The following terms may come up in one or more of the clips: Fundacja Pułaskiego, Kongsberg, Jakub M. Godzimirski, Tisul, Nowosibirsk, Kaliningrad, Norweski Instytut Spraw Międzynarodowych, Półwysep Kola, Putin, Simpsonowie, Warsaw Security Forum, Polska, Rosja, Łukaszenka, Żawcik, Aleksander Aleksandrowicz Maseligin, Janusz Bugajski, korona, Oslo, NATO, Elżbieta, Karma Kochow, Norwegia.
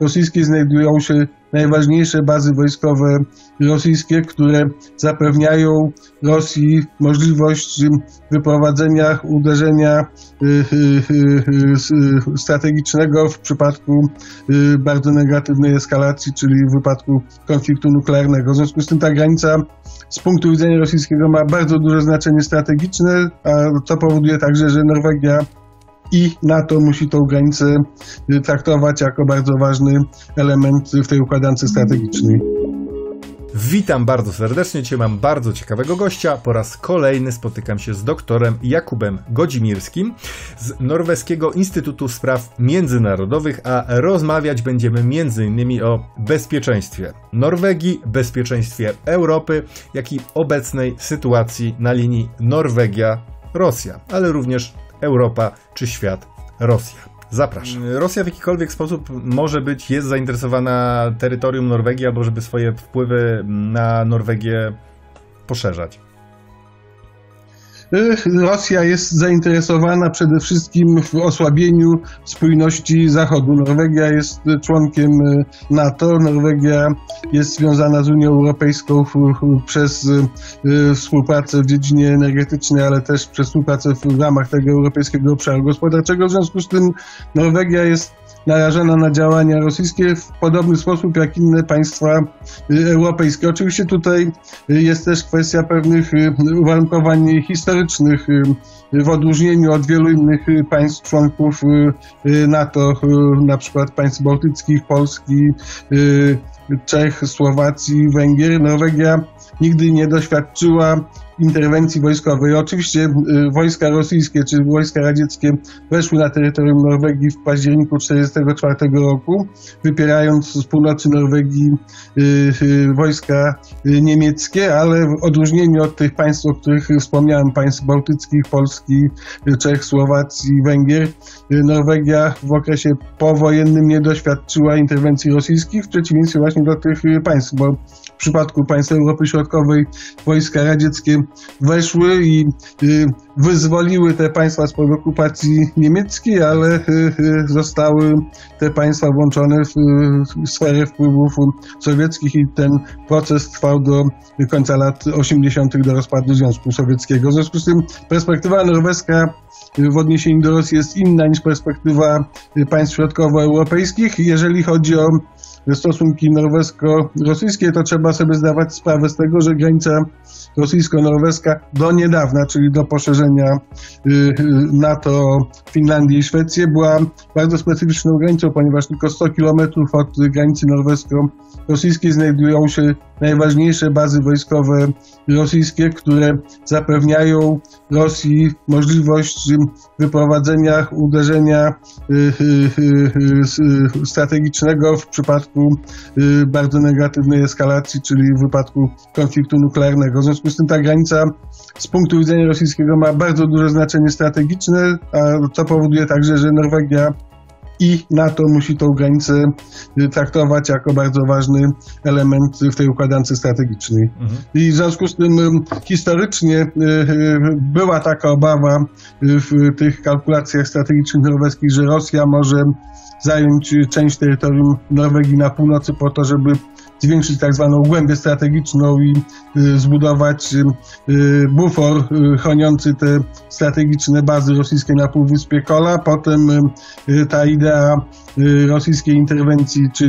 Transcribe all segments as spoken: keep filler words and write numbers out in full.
rosyjskiej znajdują się najważniejsze bazy wojskowe rosyjskie, które zapewniają Rosji możliwość wyprowadzenia uderzenia strategicznego w przypadku bardzo negatywnej eskalacji, czyli w wypadku konfliktu nuklearnego. W związku z tym ta granica z punktu widzenia rosyjskiego ma bardzo duże znaczenie strategiczne, a to powoduje także, że Norwegia i NATO musi tą granicę traktować jako bardzo ważny element w tej układance strategicznej. Witam bardzo serdecznie, dzisiaj mam bardzo ciekawego gościa. Po raz kolejny spotykam się z doktorem Jakubem Godzimirskim z Norweskiego Instytutu Spraw Międzynarodowych, a rozmawiać będziemy między innymi o bezpieczeństwie Norwegii, bezpieczeństwie Europy, jak i obecnej sytuacji na linii Norwegia-Rosja, ale również Europa czy świat Rosja. Zapraszam. Rosja w jakikolwiek sposób może być, jest zainteresowana terytorium Norwegii, albo żeby swoje wpływy na Norwegię poszerzać. Rosja jest zainteresowana przede wszystkim w osłabieniu spójności Zachodu. Norwegia jest członkiem NATO, Norwegia jest związana z Unią Europejską przez współpracę w dziedzinie energetycznej, ale też przez współpracę w ramach tego Europejskiego Obszaru Gospodarczego. W związku z tym Norwegia jest narażona na działania rosyjskie w podobny sposób jak inne państwa europejskie. Oczywiście tutaj jest też kwestia pewnych uwarunkowań historycznych w odróżnieniu od wielu innych państw członków NATO, na przykład państw bałtyckich, Polski, Czech, Słowacji, Węgier. Norwegia nigdy nie doświadczyła interwencji wojskowej. Oczywiście wojska rosyjskie czy wojska radzieckie weszły na terytorium Norwegii w październiku tysiąc dziewięćset czterdziestego czwartego roku, wypierając z północy Norwegii wojska niemieckie, ale w odróżnieniu od tych państw, o których wspomniałem, państw bałtyckich, Polski, Czech, Słowacji, Węgier, Norwegia w okresie powojennym nie doświadczyła interwencji rosyjskich, w przeciwieństwie właśnie do tych państw, bo w przypadku państw Europy Środkowej wojska radzieckie weszły i wyzwoliły te państwa spod okupacji niemieckiej, ale zostały te państwa włączone w sferę wpływów sowieckich i ten proces trwał do końca lat osiemdziesiątych, do rozpadu Związku Sowieckiego. W związku z tym perspektywa norweska w odniesieniu do Rosji jest inna niż perspektywa państw środkowoeuropejskich. Jeżeli chodzi o stosunki norwesko-rosyjskie, to trzeba sobie zdawać sprawę z tego, że granica rosyjsko-norweska do niedawna, czyli do poszerzenia NATO o Finlandię i Szwecję, była bardzo specyficzną granicą, ponieważ tylko sto kilometrów od granicy norwesko-rosyjskiej znajdują się najważniejsze bazy wojskowe rosyjskie, które zapewniają Rosji możliwość wyprowadzenia uderzenia strategicznego w przypadku bardzo negatywnej eskalacji, czyli w wypadku konfliktu nuklearnego. W związku z tym ta granica z punktu widzenia rosyjskiego ma bardzo duże znaczenie strategiczne, a to powoduje także, że Norwegia i NATO musi tą granicę traktować jako bardzo ważny element w tej układance strategicznej. Mhm. I w związku z tym historycznie była taka obawa w tych kalkulacjach strategicznych norweskich, że Rosja może zająć część terytorium Norwegii na północy po to, żeby zwiększyć tak zwaną głębię strategiczną i zbudować bufor chroniący te strategiczne bazy rosyjskie na Półwyspie Kola. Potem ta idea rosyjskiej interwencji czy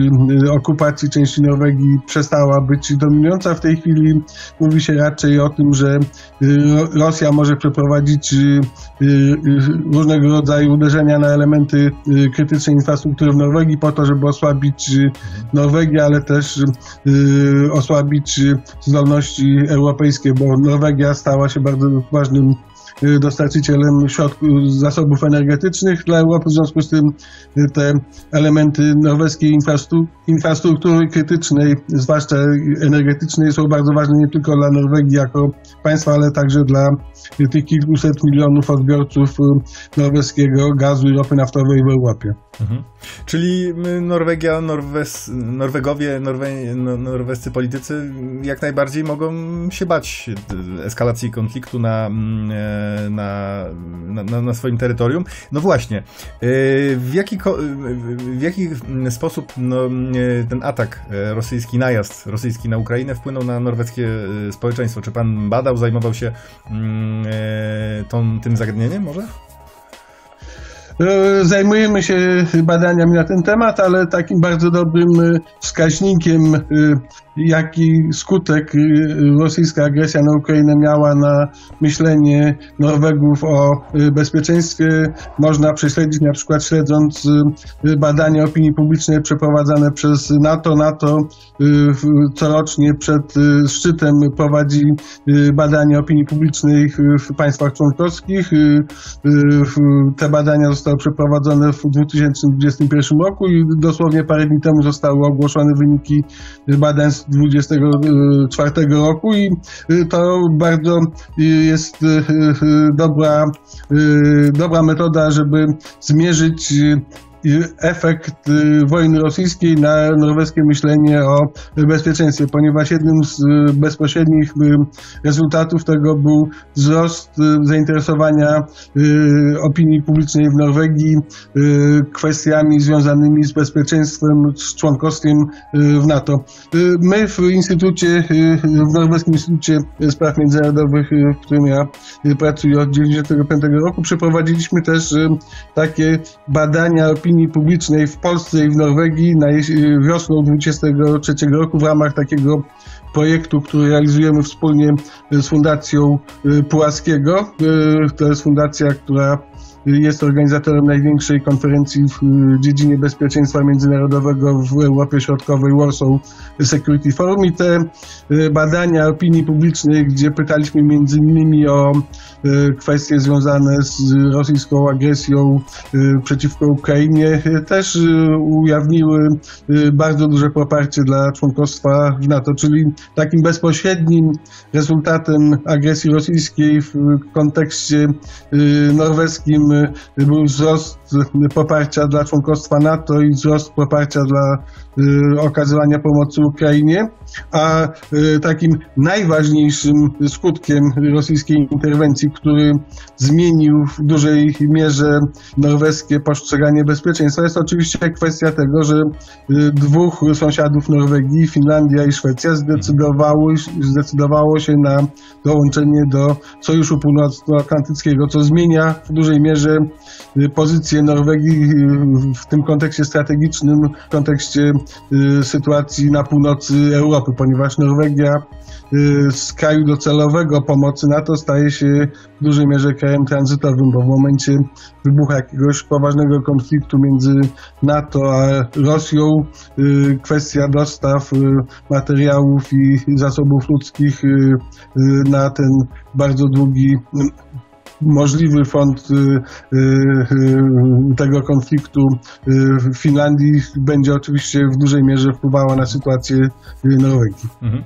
okupacji części Norwegii przestała być dominująca. W tej chwili mówi się raczej o tym, że Rosja może przeprowadzić różnego rodzaju uderzenia na elementy krytycznej infrastruktury w Norwegii po to, żeby osłabić Norwegię, ale też osłabić zdolności europejskie, bo Norwegia stała się bardzo ważnym dostarczycielem środków, zasobów energetycznych dla Europy. W związku z tym te elementy norweskiej infrastruktury krytycznej, zwłaszcza energetycznej, są bardzo ważne nie tylko dla Norwegii jako państwa, ale także dla tych kilkuset milionów odbiorców norweskiego gazu i ropy naftowej w Europie. Mhm. Czyli Norwegia, Norwes, Norwegowie, Norwe, norwescy politycy jak najbardziej mogą się bać eskalacji konfliktu na na, na, na swoim terytorium. No właśnie, w jaki, w jaki sposób no, ten atak rosyjski, najazd rosyjski na Ukrainę wpłynął na norweskie społeczeństwo? Czy pan badał, zajmował się tą, tym zagadnieniem może? Zajmujemy się badaniami na ten temat, ale takim bardzo dobrym wskaźnikiem, jaki skutek rosyjska agresja na Ukrainę miała na myślenie Norwegów o bezpieczeństwie, można prześledzić na przykład śledząc badania opinii publicznej przeprowadzane przez NATO. NATO corocznie przed szczytem prowadzi badania opinii publicznej w państwach członkowskich. Te badania zostały przeprowadzone w dwa tysiące dwudziestym pierwszym roku i dosłownie parę dni temu zostały ogłoszone wyniki badań z dwudziestego czwartego roku i to bardzo jest dobra, dobra metoda, żeby zmierzyć efekt wojny rosyjskiej na norweskie myślenie o bezpieczeństwie, ponieważ jednym z bezpośrednich rezultatów tego był wzrost zainteresowania opinii publicznej w Norwegii kwestiami związanymi z bezpieczeństwem, z członkostwem w NATO. My w Instytucie, w Norweskim Instytucie Spraw Międzynarodowych, w którym ja pracuję od tysiąc dziewięćset dziewięćdziesiątego piątego roku, przeprowadziliśmy też takie badania opinii publicznej w Polsce i w Norwegii na wiosną dwa tysiące dwudziestego trzeciego roku w ramach takiego projektu, który realizujemy wspólnie z Fundacją Pułaskiego. To jest fundacja, która jest organizatorem największej konferencji w dziedzinie bezpieczeństwa międzynarodowego w Europie Środkowej, Warsaw Security Forum, i te badania opinii publicznej, gdzie pytaliśmy między innymi o kwestie związane z rosyjską agresją przeciwko Ukrainie, też ujawniły bardzo duże poparcie dla członkostwa w NATO, czyli takim bezpośrednim rezultatem agresji rosyjskiej w kontekście norweskim był wzrost poparcia dla członkostwa NATO i wzrost poparcia dla okazywania pomocy Ukrainie, a takim najważniejszym skutkiem rosyjskiej interwencji, który zmienił w dużej mierze norweskie postrzeganie bezpieczeństwa, jest oczywiście kwestia tego, że dwóch sąsiadów Norwegii, Finlandia i Szwecja, zdecydowały, zdecydowało się na dołączenie do Sojuszu Północnoatlantyckiego, co zmienia w dużej mierze pozycję Norwegii w tym kontekście strategicznym, w kontekście sytuacji na północy Europy, ponieważ Norwegia z kraju docelowego pomocy NATO staje się w dużej mierze krajem tranzytowym, bo w momencie wybuchu jakiegoś poważnego konfliktu między NATO a Rosją kwestia dostaw materiałów i zasobów ludzkich na ten bardzo długi możliwy front tego konfliktu w Finlandii będzie oczywiście w dużej mierze wpływała na sytuację Norwegii. Mhm.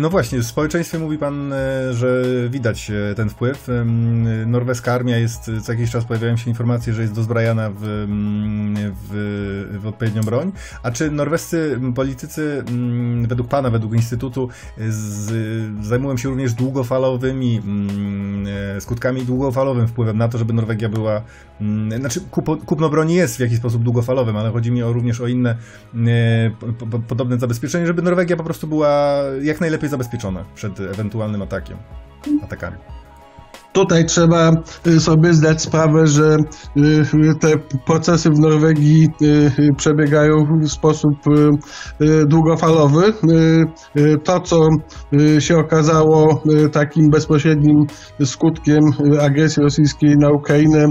No właśnie, w społeczeństwie mówi pan, że widać ten wpływ. Norweska armia jest, co jakiś czas pojawiają się informacje, że jest dozbrajana w, w, w odpowiednią broń. A czy norwescy politycy, według pana, według Instytutu, z, zajmują się również długofalowymi skutkami, długofalowym wpływem na to, żeby Norwegia była... Znaczy kupo, kupno broni jest w jakiś sposób długofalowym, ale chodzi mi o, również o inne po, po, podobne zabezpieczenie, żeby Norwegia po prostu była jak najlepiej zabezpieczona przed ewentualnym atakiem, atakami. Tutaj trzeba sobie zdać sprawę, że te procesy w Norwegii przebiegają w sposób długofalowy. To, co się okazało takim bezpośrednim skutkiem agresji rosyjskiej na Ukrainę,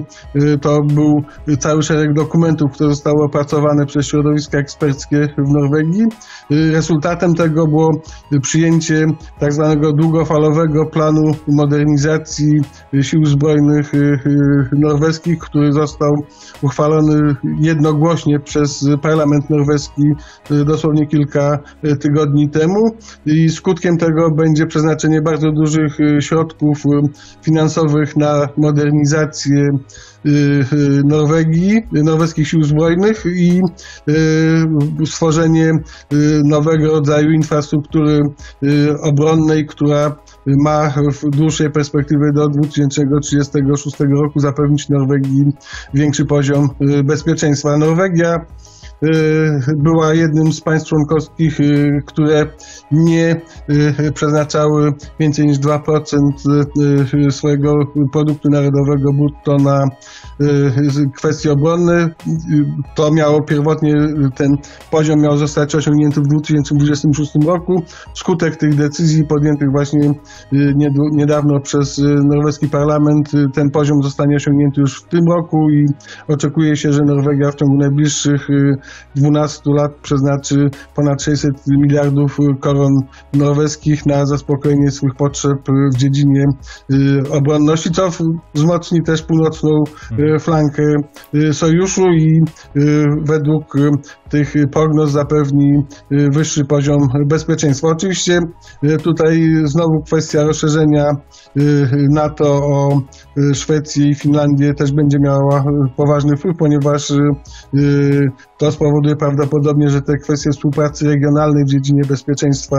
to był cały szereg dokumentów, które zostały opracowane przez środowiska eksperckie w Norwegii. Rezultatem tego było przyjęcie tak zwanego długofalowego planu modernizacji sił zbrojnych norweskich, który został uchwalony jednogłośnie przez parlament norweski dosłownie kilka tygodni temu, i skutkiem tego będzie przeznaczenie bardzo dużych środków finansowych na modernizację Norwegii, norweskich sił zbrojnych i stworzenie nowego rodzaju infrastruktury obronnej, która ma w dłuższej perspektywie do dwa tysiące trzydziestego szóstego roku zapewnić Norwegii większy poziom bezpieczeństwa. Norwegia była jednym z państw członkowskich, które nie przeznaczały więcej niż dwa procent swojego produktu narodowego brutto na kwestie obronne. To miało pierwotnie, ten poziom miał zostać osiągnięty w dwa tysiące dwudziestym szóstym roku. Skutek tych decyzji podjętych właśnie niedawno przez norweski parlament, ten poziom zostanie osiągnięty już w tym roku i oczekuje się, że Norwegia w ciągu najbliższych dwunastu lat przeznaczy ponad sześćset miliardów koron norweskich na zaspokojenie swych potrzeb w dziedzinie obronności, co wzmocni też północną flankę sojuszu i według tych prognoz zapewni wyższy poziom bezpieczeństwa. Oczywiście tutaj znowu kwestia rozszerzenia NATO o Szwecję i Finlandię też będzie miała poważny wpływ, ponieważ to spowoduje prawdopodobnie, że te kwestie współpracy regionalnej w dziedzinie bezpieczeństwa,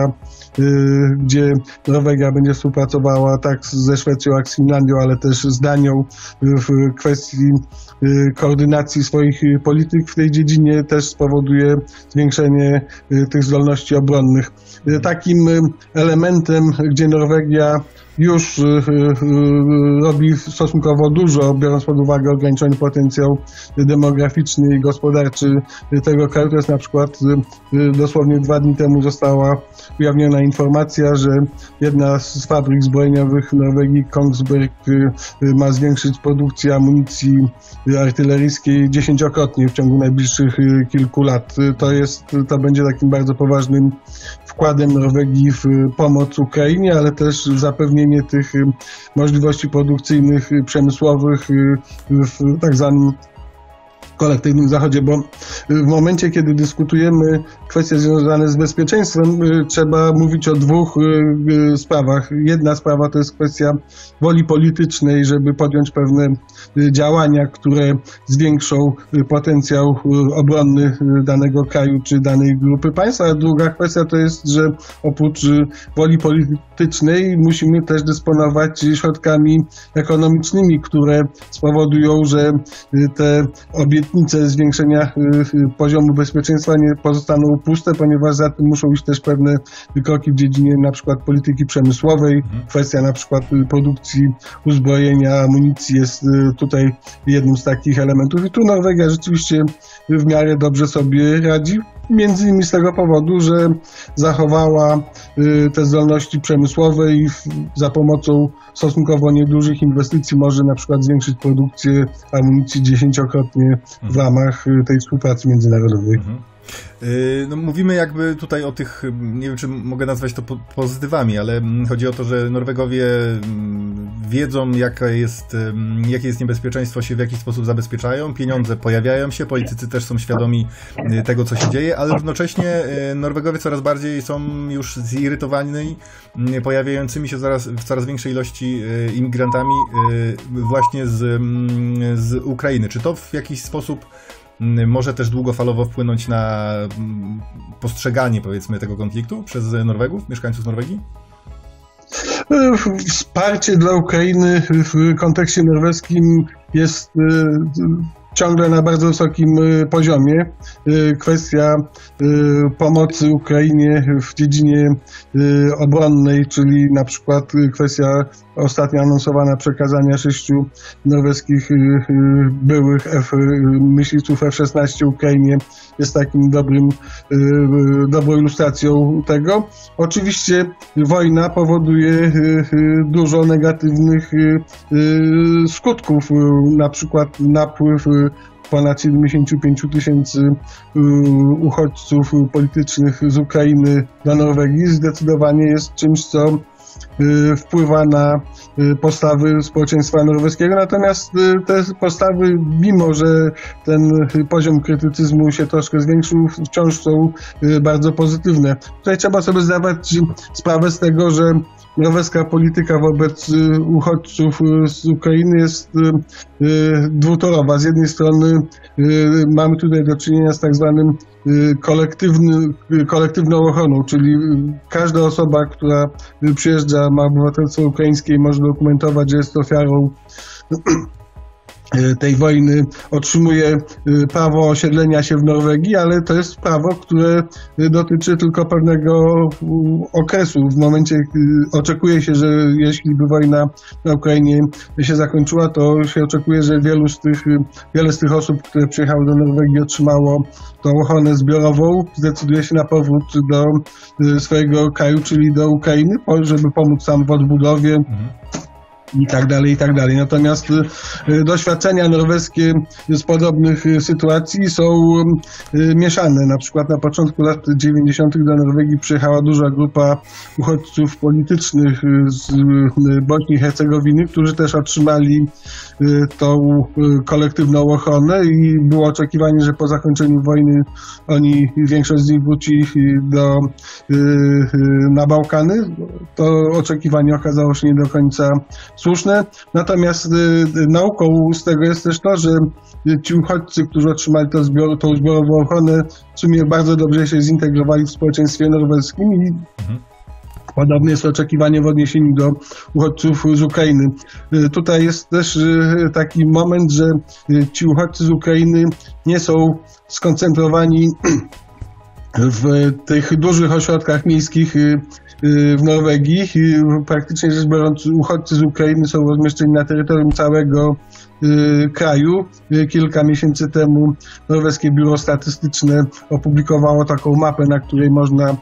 gdzie Norwegia będzie współpracowała tak ze Szwecją, jak z Finlandią, ale też z Danią w kwestii koordynacji swoich polityk w tej dziedzinie, też spowoduje zwiększenie tych zdolności obronnych. Takim elementem, gdzie Norwegia już robi stosunkowo dużo, biorąc pod uwagę ograniczony potencjał demograficzny i gospodarczy tego kraju, to jest na przykład dosłownie dwa dni temu została ujawniona informacja, że jedna z fabryk zbrojeniowych Norwegii, Kongsberg, ma zwiększyć produkcję amunicji artyleryjskiej dziesięciokrotnie w ciągu najbliższych kilku lat. To jest, to będzie takim bardzo poważnym wkładem Norwegii w pomoc Ukrainie, ale też zapewnienie tych możliwości produkcyjnych, przemysłowych w tak zwanym kolektywnym zachodzie, bo w momencie, kiedy dyskutujemy kwestie związane z bezpieczeństwem, trzeba mówić o dwóch sprawach. Jedna sprawa to jest kwestia woli politycznej, żeby podjąć pewne działania, które zwiększą potencjał obronny danego kraju czy danej grupy państw, a druga kwestia to jest, że oprócz woli politycznej musimy też dysponować środkami ekonomicznymi, które spowodują, że te obietnice zwiększenia poziomu bezpieczeństwa nie pozostaną puste, ponieważ za tym muszą iść też pewne kroki w dziedzinie na przykład polityki przemysłowej. Kwestia na przykład produkcji uzbrojenia, amunicji jest tutaj jednym z takich elementów. I tu Norwegia rzeczywiście w miarę dobrze sobie radzi. Między innymi z tego powodu, że zachowała te zdolności przemysłowe i za pomocą stosunkowo niedużych inwestycji może na przykład zwiększyć produkcję amunicji dziesięciokrotnie w ramach tej współpracy międzynarodowej. No, mówimy jakby tutaj o tych, nie wiem czy mogę nazwać to po pozytywami, ale chodzi o to, że Norwegowie wiedzą, jaka jest, jakie jest niebezpieczeństwo, się w jakiś sposób zabezpieczają, pieniądze pojawiają się, politycy też są świadomi tego, co się dzieje, ale równocześnie Norwegowie coraz bardziej są już zirytowani pojawiającymi się zaraz, w coraz większej ilości imigrantami właśnie z, z Ukrainy. Czy to w jakiś sposób może też długofalowo wpłynąć na postrzeganie, powiedzmy, tego konfliktu przez Norwegów, mieszkańców Norwegii? Wsparcie dla Ukrainy w kontekście norweskim jest ciągle na bardzo wysokim poziomie. Kwestia pomocy Ukrainie w dziedzinie obronnej, czyli na przykład kwestia ostatnio anonsowana przekazania sześciu norweskich byłych myśliwców F szesnaście Ukrainie, jest takim dobrym, dobrą ilustracją tego. Oczywiście wojna powoduje dużo negatywnych skutków, na przykład napływ ponad siedemdziesięciu pięciu tysięcy uchodźców politycznych z Ukrainy do Norwegii zdecydowanie jest czymś, co wpływa na postawy społeczeństwa norweskiego, natomiast te postawy, mimo że ten poziom krytycyzmu się troszkę zwiększył, wciąż są bardzo pozytywne. Tutaj trzeba sobie zdawać sprawę z tego, że norweska polityka wobec uchodźców z Ukrainy jest dwutorowa. Z jednej strony mamy tutaj do czynienia z tak zwanym kolektywną ochroną, czyli każda osoba, która przyjeżdża, ma obywatelstwo ukraińskie i może dokumentować, że jest ofiarą tej wojny, otrzymuje prawo osiedlenia się w Norwegii, ale to jest prawo, które dotyczy tylko pewnego okresu. W momencie oczekuje się, że jeśli by wojna na Ukrainie się zakończyła, to się oczekuje, że wielu z tych, wiele z tych osób, które przyjechały do Norwegii, otrzymało tą ochronę zbiorową, zdecyduje się na powrót do swojego kraju, czyli do Ukrainy, żeby pomóc tam w odbudowie. Mhm. I tak dalej, i tak dalej. Natomiast doświadczenia norweskie z podobnych sytuacji są mieszane. Na przykład na początku lat dziewięćdziesiątych do Norwegii przyjechała duża grupa uchodźców politycznych z Bośni i Hercegowiny, którzy też otrzymali tą kolektywną ochronę i było oczekiwanie, że po zakończeniu wojny oni, większość z nich wróci do, na Bałkany. To oczekiwanie okazało się nie do końca słuszne. Natomiast y, nauką z tego jest też to, że ci uchodźcy, którzy otrzymali to zbior, tą zbiorową ochronę, w sumie bardzo dobrze się zintegrowali w społeczeństwie norweskim i mhm. podobne jest oczekiwanie w odniesieniu do uchodźców z Ukrainy. Y, tutaj jest też y, taki moment, że y, ci uchodźcy z Ukrainy nie są skoncentrowani w tych dużych ośrodkach miejskich w Norwegii. Praktycznie rzecz biorąc, uchodźcy z Ukrainy są rozmieszczeni na terytorium całego kraju. Kilka miesięcy temu norweskie biuro statystyczne opublikowało taką mapę, na której można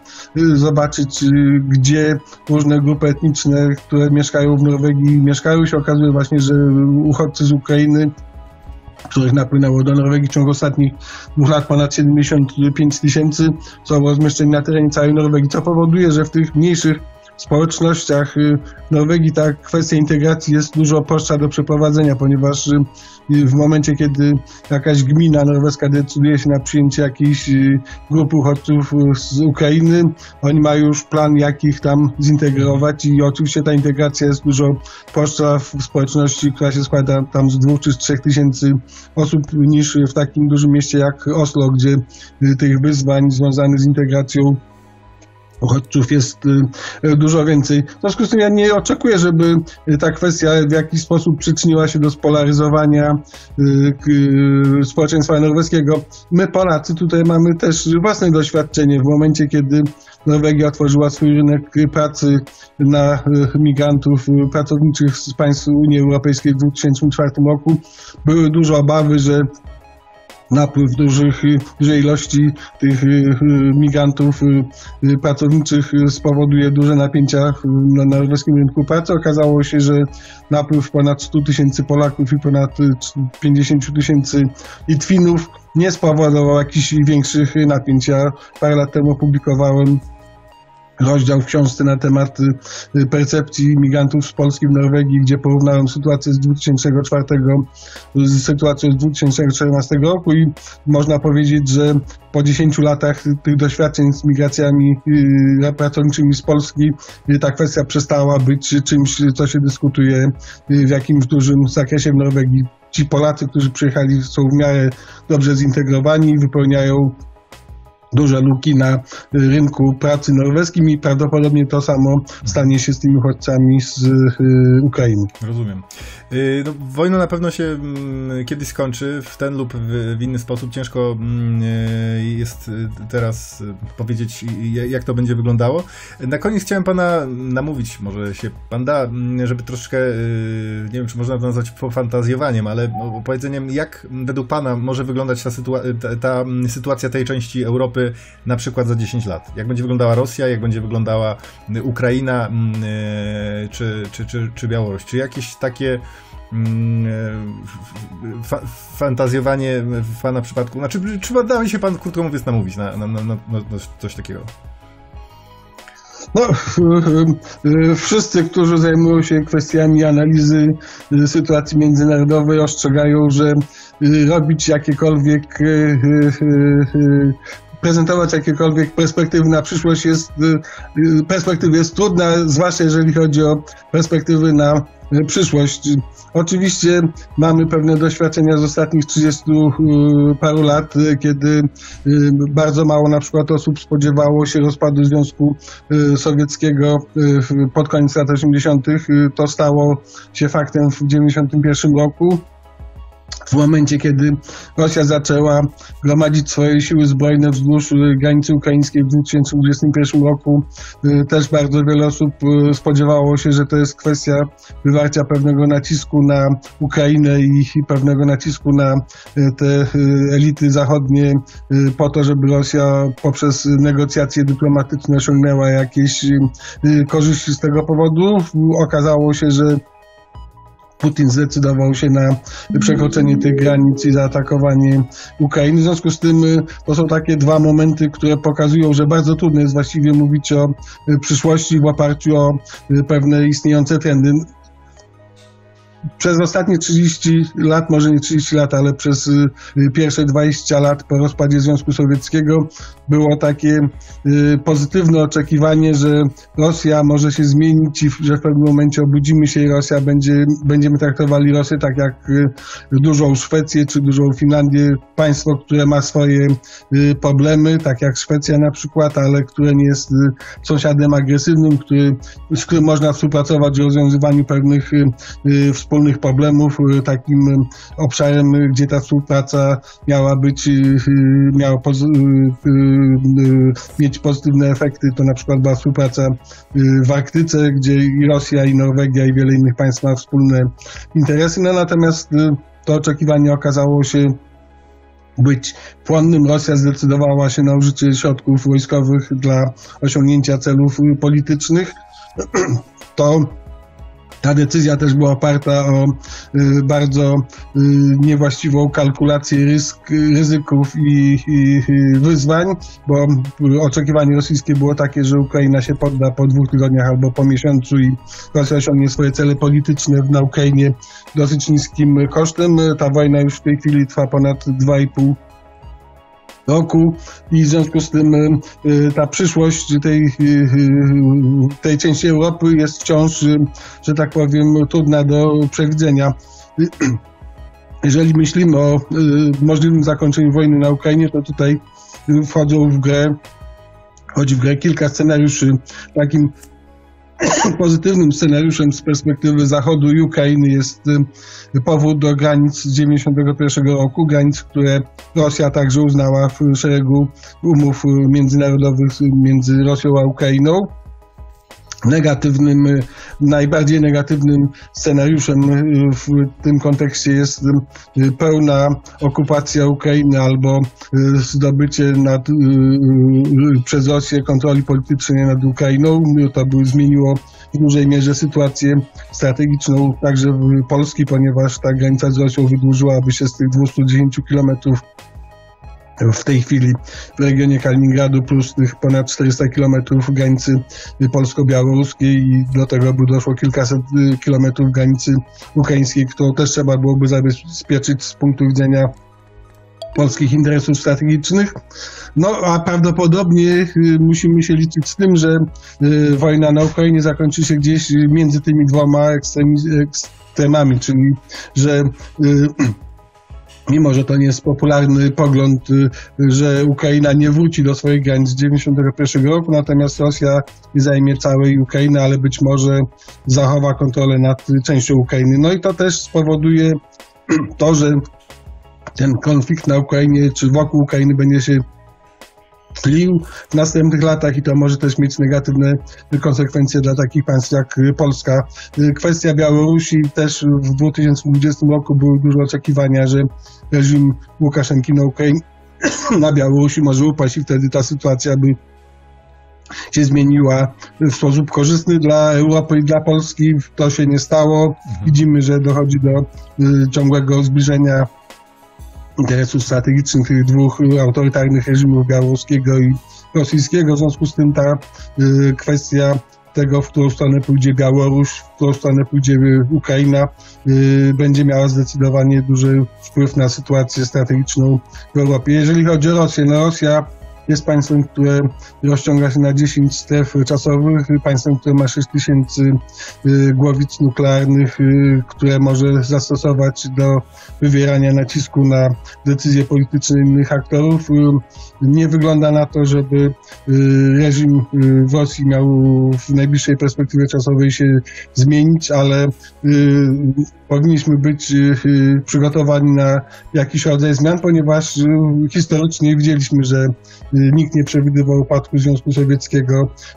zobaczyć, gdzie różne grupy etniczne, które mieszkają w Norwegii, mieszkają. Się okazuje właśnie, że uchodźcy z Ukrainy, których napłynęło do Norwegii w ciągu ostatnich dwóch lat ponad siedemdziesiąt pięć tysięcy, są rozmieszczeni na terenie całej Norwegii, co powoduje, że w tych mniejszych społecznościach Norwegii ta kwestia integracji jest dużo prostsza do przeprowadzenia, ponieważ w momencie, kiedy jakaś gmina norweska decyduje się na przyjęcie jakiejś grupy uchodźców z Ukrainy, oni mają już plan, jak ich tam zintegrować i oczywiście ta integracja jest dużo prostsza w społeczności, która się składa tam z dwóch czy z trzech tysięcy osób niż w takim dużym mieście jak Oslo, gdzie tych wyzwań związanych z integracją uchodźców jest dużo więcej. W związku z tym ja nie oczekuję, żeby ta kwestia w jakiś sposób przyczyniła się do spolaryzowania społeczeństwa norweskiego. My Polacy tutaj mamy też własne doświadczenie. W momencie, kiedy Norwegia otworzyła swój rynek pracy na migrantów pracowniczych z państw Unii Europejskiej w dwa tysiące czwartym roku, były duże obawy, że napływ dużych, dużej ilości tych migrantów pracowniczych spowoduje duże napięcia na norweskim rynku pracy. Okazało się, że napływ ponad stu tysięcy Polaków i ponad pięćdziesięciu tysięcy Litwinów nie spowodował jakichś większych napięć. Ja parę lat temu opublikowałem rozdział w książce na temat percepcji migrantów z Polski w Norwegii, gdzie porównałem sytuację z dwa tysiące czwartym z sytuacją z dwa tysiące czternastym roku i można powiedzieć, że po dziesięciu latach tych doświadczeń z migracjami pracowniczymi z Polski ta kwestia przestała być czymś, co się dyskutuje w jakimś dużym zakresie w Norwegii. Ci Polacy, którzy przyjechali, są w miarę dobrze zintegrowani i wypełniają duże luki na rynku pracy norweskim i prawdopodobnie to samo stanie się z tymi uchodźcami z Ukrainy. Rozumiem. No, wojna na pewno się kiedyś skończy, w ten lub w inny sposób. Ciężko jest teraz powiedzieć, jak to będzie wyglądało. Na koniec chciałem pana namówić, może się pan da, żeby troszeczkę, nie wiem, czy można to nazwać fantazjowaniem, ale opowiedzeniem, jak według pana może wyglądać ta, sytua- ta, ta sytuacja tej części Europy na przykład za dziesięć lat. Jak będzie wyglądała Rosja, jak będzie wyglądała Ukraina czy, czy, czy, czy Białoruś? Czy jakieś takie fa fantazjowanie w pana przypadku? Znaczy, czy da się pan, krótko mówiąc, namówić na, na, na, na coś takiego? No, wszyscy, którzy zajmują się kwestiami analizy sytuacji międzynarodowej, ostrzegają, że robić jakiekolwiek prezentować jakiekolwiek perspektywy na przyszłość jest, perspektyw jest trudna, zwłaszcza jeżeli chodzi o perspektywy na przyszłość. Oczywiście mamy pewne doświadczenia z ostatnich trzydziestu paru lat, kiedy bardzo mało na przykład osób spodziewało się rozpadu Związku Sowieckiego pod koniec lat osiemdziesiątych. To stało się faktem w dziewięćdziesiątym pierwszym roku. W momencie, kiedy Rosja zaczęła gromadzić swoje siły zbrojne wzdłuż granicy ukraińskiej w dwa tysiące dwudziestym pierwszym roku, też bardzo wiele osób spodziewało się, że to jest kwestia wywarcia pewnego nacisku na Ukrainę i pewnego nacisku na te elity zachodnie po to, żeby Rosja poprzez negocjacje dyplomatyczne osiągnęła jakieś korzyści z tego powodu. Okazało się, że Putin zdecydował się na przekroczenie tych granic i zaatakowanie Ukrainy. W związku z tym to są takie dwa momenty, które pokazują, że bardzo trudno jest właściwie mówić o przyszłości w oparciu o pewne istniejące trendy. Przez ostatnie trzydzieści lat, może nie trzydzieści lat, ale przez pierwsze dwadzieścia lat po rozpadzie Związku Sowieckiego było takie pozytywne oczekiwanie, że Rosja może się zmienić i że w pewnym momencie obudzimy się i Rosja będzie, będziemy traktowali Rosję tak jak dużą Szwecję czy dużą Finlandię, państwo, które ma swoje problemy, tak jak Szwecja na przykład, ale które nie jest sąsiadem agresywnym, który, z którym można współpracować w rozwiązywaniu pewnych współpracy wspólnych problemów. Takim obszarem, gdzie ta współpraca miała być, miała poz, mieć pozytywne efekty, to na przykład była współpraca w Arktyce, gdzie i Rosja, i Norwegia, i wiele innych państw ma wspólne interesy. No, natomiast to oczekiwanie okazało się być płonnym. Rosja zdecydowała się na użycie środków wojskowych dla osiągnięcia celów politycznych. To Ta decyzja też była oparta o bardzo niewłaściwą kalkulację ryzyk, ryzyków i, i wyzwań, bo oczekiwanie rosyjskie było takie, że Ukraina się podda po dwóch tygodniach albo po miesiącu i Rosja osiągnie swoje cele polityczne na Ukrainie dosyć niskim kosztem. Ta wojna już w tej chwili trwa ponad dwa i pół roku i w związku z tym ta przyszłość tej, tej części Europy jest wciąż, że tak powiem, trudna do przewidzenia. Jeżeli myślimy o możliwym zakończeniu wojny na Ukrainie, to tutaj wchodzą w grę, wchodzi w grę kilka scenariuszy. Takim pozytywnym scenariuszem z perspektywy Zachodu i Ukrainy jest powrót do granic z dziewięćdziesiątego pierwszego roku, granic, które Rosja także uznała w szeregu umów międzynarodowych między Rosją a Ukrainą. Negatywnym, najbardziej negatywnym scenariuszem w tym kontekście jest pełna okupacja Ukrainy albo zdobycie nad, przez Rosję kontroli politycznej nad Ukrainą. To by zmieniło w dużej mierze sytuację strategiczną także Polski, ponieważ ta granica z Rosją wydłużyłaby się z tych dwustu dziesięciu kilometrów w tej chwili w regionie Kaliningradu plus tych ponad czterysta kilometrów granicy polsko-białoruskiej i do tego by doszło kilkaset kilometrów granicy ukraińskiej, którą też trzeba byłoby zabezpieczyć z punktu widzenia polskich interesów strategicznych. No a prawdopodobnie musimy się liczyć z tym, że wojna na Ukrainie zakończy się gdzieś między tymi dwoma ekstremami, czyli że mimo, że to nie jest popularny pogląd, że Ukraina nie wróci do swoich granic z dziewięćdziesiątego pierwszego roku, natomiast Rosja zajmie całej Ukrainy, ale być może zachowa kontrolę nad częścią Ukrainy. No i to też spowoduje to, że ten konflikt na Ukrainie czy wokół Ukrainy będzie się tlił w następnych latach i to może też mieć negatywne konsekwencje dla takich państw jak Polska. Kwestia Białorusi też w dwa tysiące dwudziestym roku były duże oczekiwania, że reżim Łukaszenki na Ukrainie, na Białorusi może upaść i wtedy ta sytuacja by się zmieniła w sposób korzystny dla Europy i dla Polski. To się nie stało. Widzimy, że dochodzi do ciągłego zbliżenia interesów strategicznych tych dwóch autorytarnych reżimów, białoruskiego i rosyjskiego. W związku z tym ta y, kwestia tego, w którą stronę pójdzie Białoruś, w którą stronę pójdzie Ukraina, y, będzie miała zdecydowanie duży wpływ na sytuację strategiczną w Europie. Jeżeli chodzi o Rosję, no Rosja jest państwem, które rozciąga się na dziesięć stref czasowych, państwem, które ma sześć tysięcy głowic nuklearnych, które może zastosować do wywierania nacisku na decyzje polityczne innych aktorów. Nie wygląda na to, żeby reżim w Rosji miał w najbliższej perspektywie czasowej się zmienić, ale powinniśmy być przygotowani na jakiś rodzaj zmian, ponieważ historycznie widzieliśmy, że nikt nie przewidywał upadku Związku Sowieckiego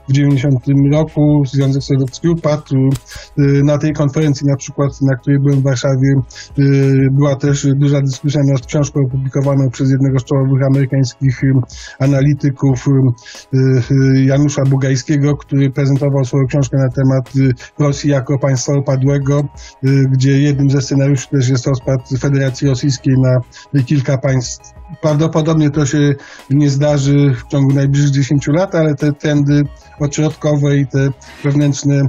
w dziewięćdziesiątym roku. Związek Sowiecki upadł. Na tej konferencji, na przykład, na której byłem w Warszawie, była też duża dyskusja nad książką opublikowaną przez jednego z czołowych amerykańskich analityków, Janusza Bugajskiego, który prezentował swoją książkę na temat Rosji jako państwa upadłego, gdzie jednym ze scenariuszy też jest rozpad Federacji Rosyjskiej na kilka państw. Prawdopodobnie to się nie zdarzy w ciągu najbliższych dziesięciu lat, ale te trendy odśrodkowe i te wewnętrzne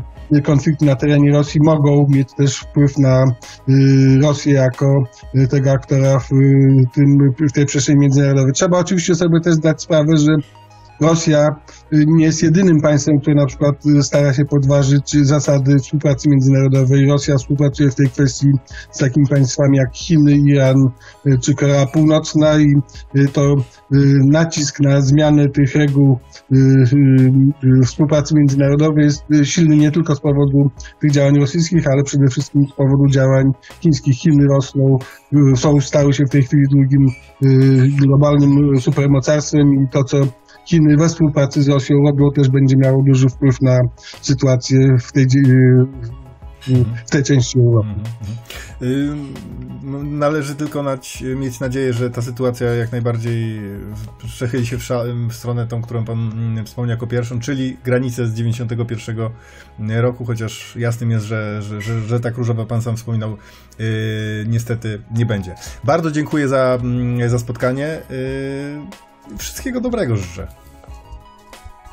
konflikty na terenie Rosji mogą mieć też wpływ na Rosję jako tego aktora w, tym, w tej przestrzeni międzynarodowej. Trzeba oczywiście sobie też zdać sprawę, że Rosja nie jest jedynym państwem, które na przykład stara się podważyć zasady współpracy międzynarodowej. Rosja współpracuje w tej kwestii z takimi państwami jak Chiny, Iran czy Korea Północna i to nacisk na zmianę tych reguł współpracy międzynarodowej jest silny nie tylko z powodu tych działań rosyjskich, ale przede wszystkim z powodu działań chińskich. Chiny rosną, są, stały się w tej chwili drugim globalnym supermocarstwem i to, co Chiny we współpracy z Rosją robią, też będzie miało duży wpływ na sytuację w tej, w tej części Europy. Należy tylko mieć nadzieję, że ta sytuacja jak najbardziej przechyli się w stronę tą, którą pan wspomniał jako pierwszą, czyli granicę z dziewięćdziesiątego pierwszego roku, chociaż jasnym jest, że, że, że, że tak różowa, pan sam wspominał, niestety nie będzie. Bardzo dziękuję za, za spotkanie. Wszystkiego dobrego życzę.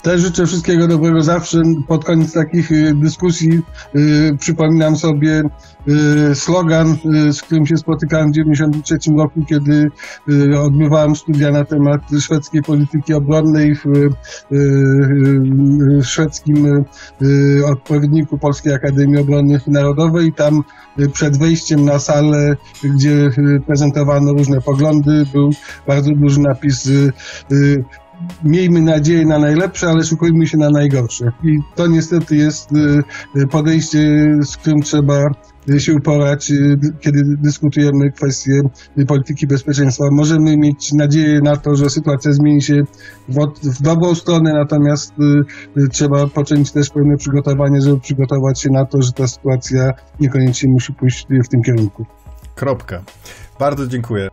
Też życzę wszystkiego dobrego. Zawsze pod koniec takich dyskusji yy, przypominam sobie yy, slogan, yy, z którym się spotykałem w dziewięćdziesiątym trzecim roku, kiedy yy, odbywałem studia na temat szwedzkiej polityki obronnej w yy, yy, szwedzkim yy, odpowiedniku Polskiej Akademii Obrony Narodowej. Tam yy, przed wejściem na salę, gdzie yy, prezentowano różne poglądy, był bardzo duży napis yy, yy, miejmy nadzieję na najlepsze, ale szykujmy się na najgorsze. I to niestety jest podejście, z którym trzeba się uporać, kiedy dyskutujemy kwestie polityki bezpieczeństwa. Możemy mieć nadzieję na to, że sytuacja zmieni się w, od, w dobrą stronę, natomiast y, trzeba począć też pewne przygotowanie, żeby przygotować się na to, że ta sytuacja niekoniecznie musi pójść w tym kierunku. Kropka. Bardzo dziękuję.